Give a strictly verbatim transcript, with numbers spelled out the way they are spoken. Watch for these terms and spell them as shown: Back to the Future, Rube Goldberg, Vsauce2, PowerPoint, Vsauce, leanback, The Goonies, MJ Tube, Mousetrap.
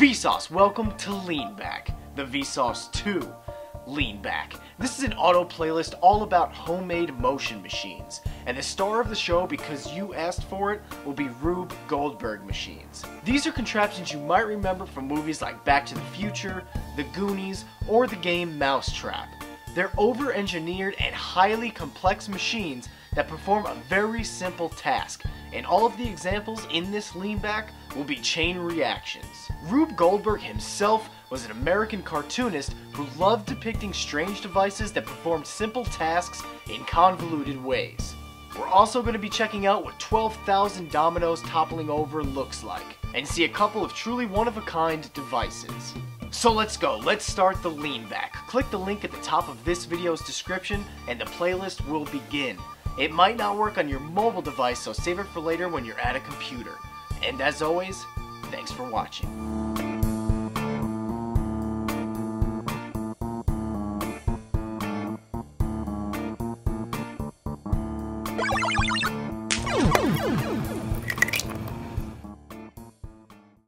Vsauce, welcome to Lean Back, the Vsauce two Lean Back. This is an auto playlist all about homemade motion machines, and the star of the show, because you asked for it, will be Rube Goldberg machines. These are contraptions you might remember from movies like Back to the Future, The Goonies, or the game Mousetrap. They're over-engineered and highly complex machines that perform a very simple task, and all of the examples in this leanback will be chain reactions. Rube Goldberg himself was an American cartoonist who loved depicting strange devices that performed simple tasks in convoluted ways. We're also going to be checking out what twelve thousand dominoes toppling over looks like, and see a couple of truly one-of-a-kind devices. So let's go, let's start the lean back. Click the link at the top of this video's description and the playlist will begin. It might not work on your mobile device, so save it for later when you're at a computer. And as always, thanks for watching.